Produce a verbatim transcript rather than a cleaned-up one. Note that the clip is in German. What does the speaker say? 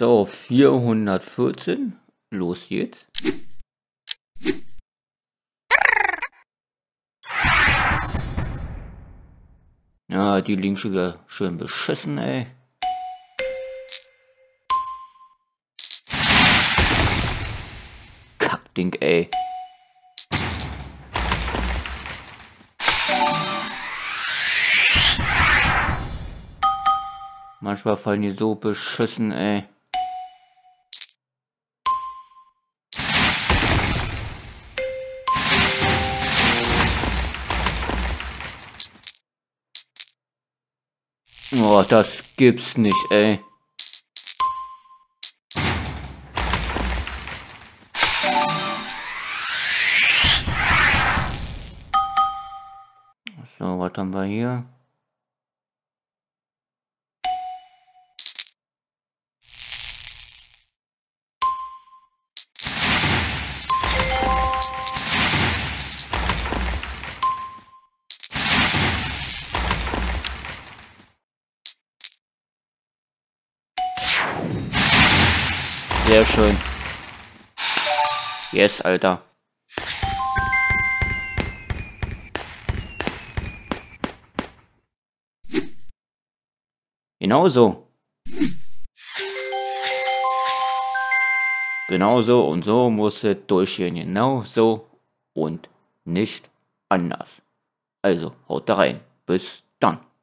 So, vierhundertvierzehn. Los geht's. Ja, die links wieder schön beschissen, ey. Kackding, ey. Manchmal fallen die so beschissen, ey. Oh, das gibt's nicht, ey. So, was haben wir hier? Sehr schön. Yes, Alter. Genau so. Genau so und so muss es durchgehen. Genau so und nicht anders. Also haut da rein. Bis dann.